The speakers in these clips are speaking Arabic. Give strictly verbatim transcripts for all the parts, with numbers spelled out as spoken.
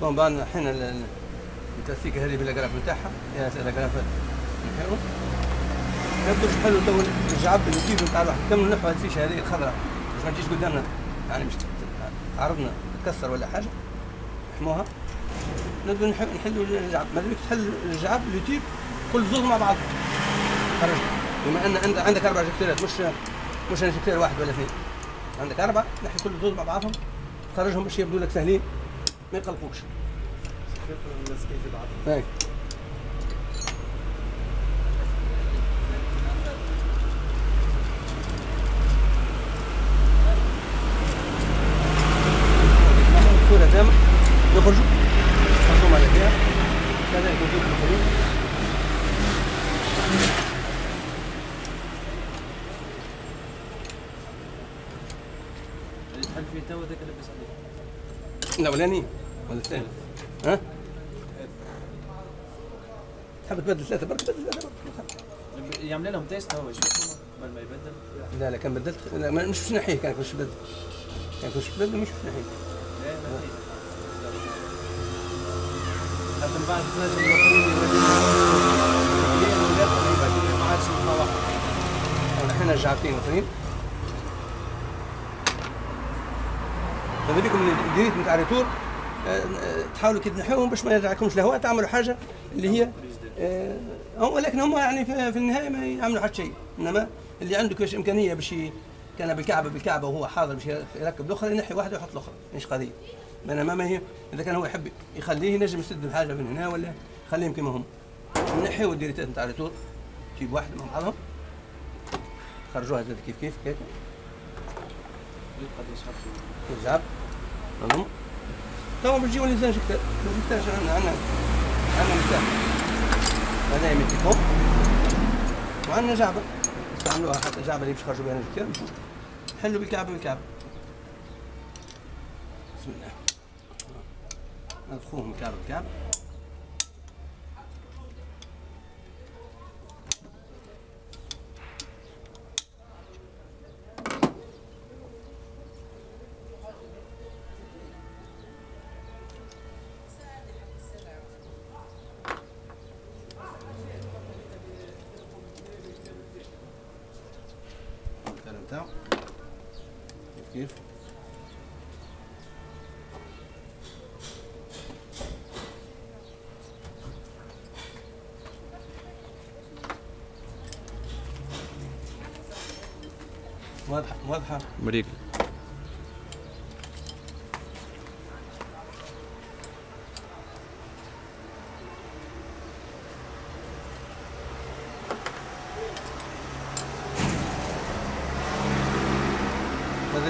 دونك بان حنا التسيكه هذه بالاكراف نتاعها، يا الاكراف نحيو نبداو نحلو تو الجعب اللي كيف نتاع الواحد، كملو نحو هاد الفيشه هذه الخضراء باش ما تجيش قدامنا يعني باش عرضنا تكسر ولا حاجه، نحموها نبداو نحلو الجعب، ما بالك تحل الجعب لو تيب كل زوز مع بعض خرج، بما ان عندك اربع جكتيرات مش مش جكتير واحد ولا اثنين، عندك اربعه نحي كل زوز مع بعضهم خرجهم باش يبدو لك سهلين ما يقلقوكش. هاك الكرة تامة يخرجوا يخرجوا على فيها كذلك يجيبوا الخروج اللي تحل فيه توا هذاك لبس عليه الأولاني ولا الثاني؟ ها؟ تحب تبدل ثلاثة برك تبدل ثلاثة برك يعمل لهم تيست هو يشوف قبل ما يبدل. لا لا كان بدلت لا مش باش نحيه كان باش نبدل كان باش نبدل مش باش نحيه. لا ما نحيش. حتى من بعد تنجم الاخرين يبدلوا ما عادش سمكة واحدة. احنا جعبتين اخرين. ماذا بكم الديريت نتاع الريتور تحاولوا كي تنحيوهم باش ما يرجعكمش لهواء تعملوا حاجة اللي هي أه ولكن هم يعني في النهايه ما يعملوا حتى شيء، انما اللي عنده كاش امكانيه باش كان بالكعبه بالكعبه وهو حاضر باش يركب الاخرى ينحي واحده ويحط الاخرى، مش قضيه. بينما ما هي اذا كان هو يحب يخليه ينجم يسد بحاجه من هنا ولا يخليهم كما هم. نحيوا الديريتات نتاع الريتور تجيب واحده مع بعضهم خرجوها زاد كيف كيف هكا يبقى يسحب يلعب نظم تو باش يجيو الانسان شكل الانسان عندنا عندنا عندنا مفتاح هذا يمتلكهم وعندنا جعبه نستعملوها حتى الجعبه اللي باش نخرجوا بها الجكتير نحلوا بالكعبه بالكعبه بسم الله ندخلوهم بالكعبه بالكعبه كيف واضحة واضحة مريك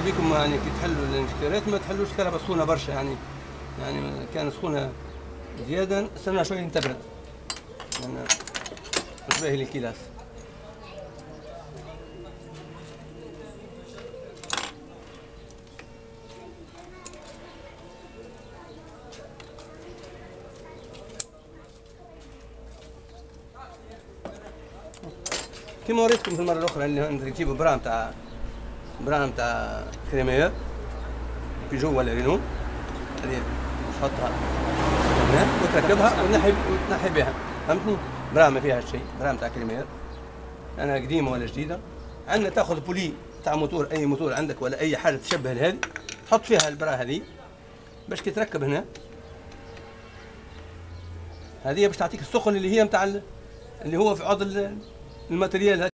بكم يعني كي تحلوا الانشكارات ما تحلوش كهرباء سخونه برشا يعني يعني كان سخونه زياده استنى شويه تبرد يعني مش باهي الكلاس كيما وريتكم في المره الاخرى اللي تجيبوا برام تاع برام تاع كريمير بيجو ولا رينو هذه نحطها هنا وتركبها ونحي نحي بها فهمتني برام ما فيها شيء برام تاع كريمير انا قديمه ولا جديده عندنا تاخذ بولي تاع موتور اي موتور عندك ولا اي حاجه تشبه لهذه تحط فيها البرا هذه باش كي تركب هنا هذه باش تعطيك السخن اللي هي نتاع اللي هو في عضل الماتريال